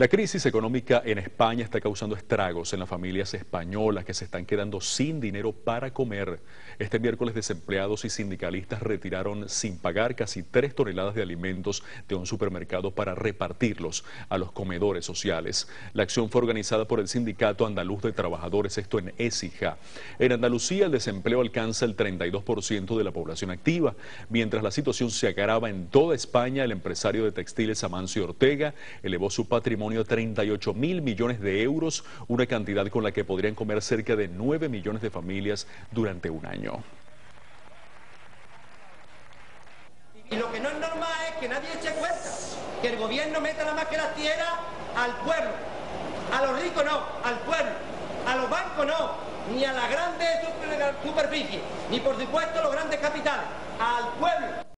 La crisis económica en España está causando estragos en las familias españolas que se están quedando sin dinero para comer. Este miércoles desempleados y sindicalistas retiraron sin pagar casi 3 toneladas de alimentos de un supermercado para repartirlos a los comedores sociales. La acción fue organizada por el Sindicato Andaluz de Trabajadores, esto en Écija. En Andalucía el desempleo alcanza el 32% de la población activa. Mientras la situación se agrava en toda España, el empresario de textiles Amancio Ortega elevó su patrimonio a 38.000 millones de euros, una cantidad con la que podrían comer cerca de 9 millones de familias durante un año. Y lo que no es normal es que nadie eche cuentas, que el gobierno meta la más que las tierras al pueblo, a los ricos no, al pueblo, a los bancos no, ni a la grande superficie, ni por supuesto a los grandes capitales, al pueblo.